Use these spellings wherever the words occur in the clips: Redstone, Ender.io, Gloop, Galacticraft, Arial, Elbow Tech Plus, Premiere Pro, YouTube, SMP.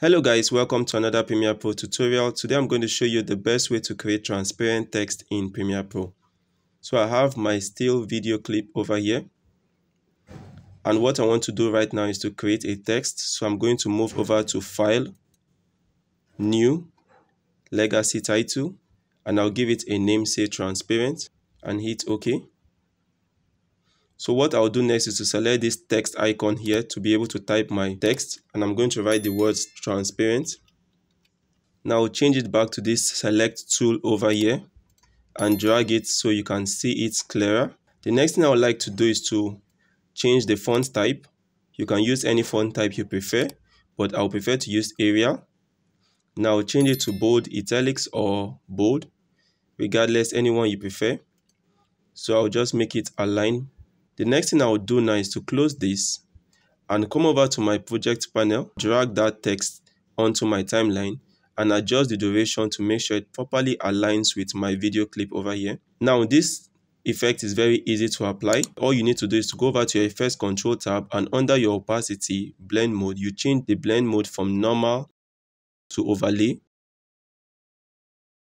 Hello guys, welcome to another Premiere Pro tutorial. Today I'm going to show you the best way to create transparent text in Premiere Pro. So I have my still video clip over here. And what I want to do right now is to create a text. So I'm going to move over to File, New, Legacy Title, and I'll give it a name, say Transparent, and hit OK. So what I'll do next is to select this text icon here to be able to type my text, and I'm going to write the words transparent. Now I'll change it back to this select tool over here and drag it so you can see it clearer. The next thing I would like to do is to change the font type. You can use any font type you prefer, but I'll prefer to use Arial. Now I'll change it to bold, italics, or bold, regardless, anyone you prefer. So I'll just make it align. The next thing I will do now is to close this and come over to my project panel, drag that text onto my timeline and adjust the duration to make sure it properly aligns with my video clip over here. Now this effect is very easy to apply. All you need to do is to go over to your effects control tab, and under your opacity blend mode, you change the blend mode from normal to overlay.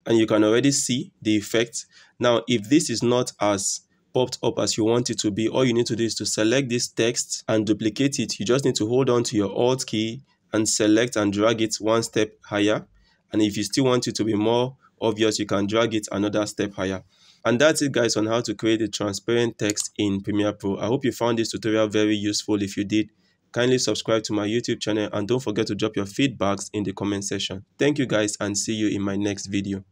And you can already see the effect. Now if this is not as popped up as you want it to be, all you need to do is to select this text and duplicate it. You just need to hold on to your Alt key and select and drag it one step higher. And if you still want it to be more obvious, you can drag it another step higher. And that's it guys on how to create a transparent text in Premiere Pro. I hope you found this tutorial very useful. If you did, kindly subscribe to my YouTube channel and don't forget to drop your feedbacks in the comment section. Thank you guys and see you in my next video.